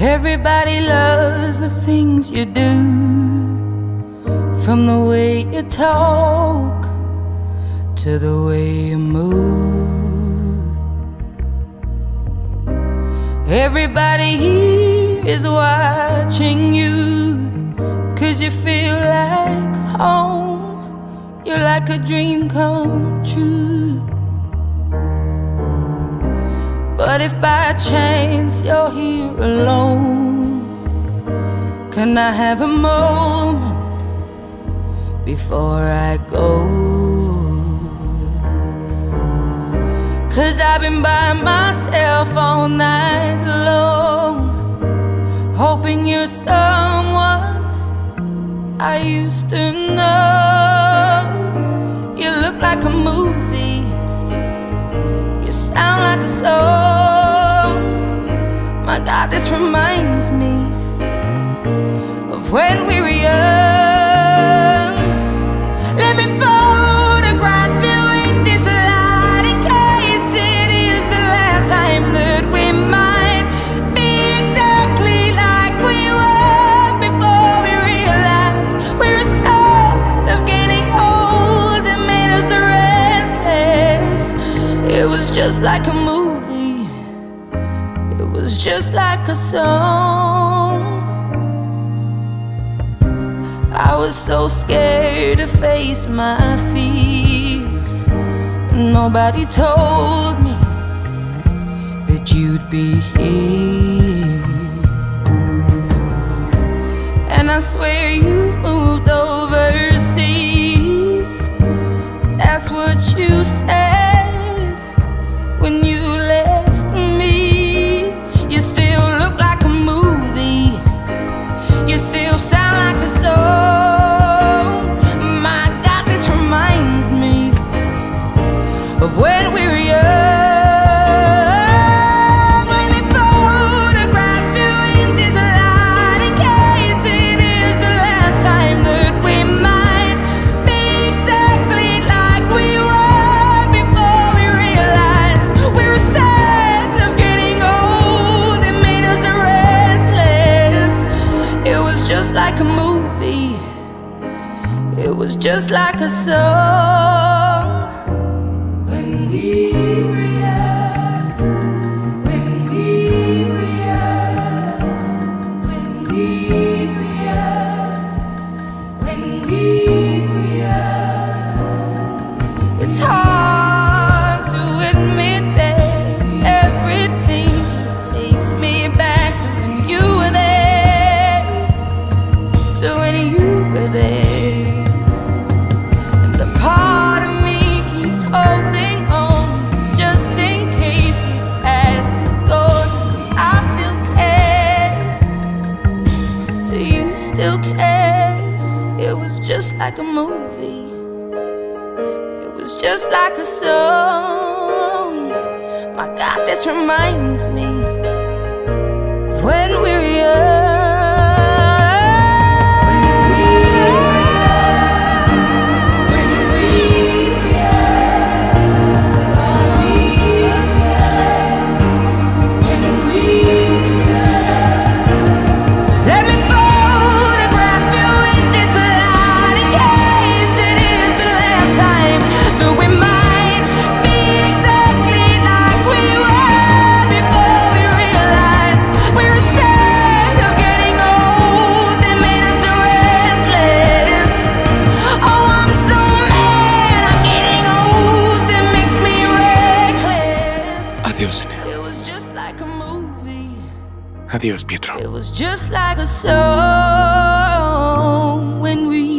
Everybody loves the things you do, from the way you talk to the way you move. Everybody here is watching you, 'cause you feel like home. You're like a dream come true. But if by chance you're here alone, can I have a moment before I go? 'Cause I've been by myself all night long, hoping you're someone I used to know. You look like a movie, you sound like a song. My God, this reminds me of when we were young. Just like a movie, it was just like a song. I was so scared to face my fears. Nobody told me that you'd be here. And I swear you moved overseas. That's what you said when you left me. You still look like a movie, you still sound like a song. My God, this reminds me of when we were young. Like a movie, it was just like a song. When we were young, when we were young, when we were young, when we were young. It's hard to admit that everything just takes me back to when you were there. And a part of me keeps holding on, just in case it hasn't gone, 'cause I still care. Do you still care? It was just like a movie, it was just like a song. My God, this reminds me of when we were young. It was just like a movie. Adios, Pietro. It was just like a song when we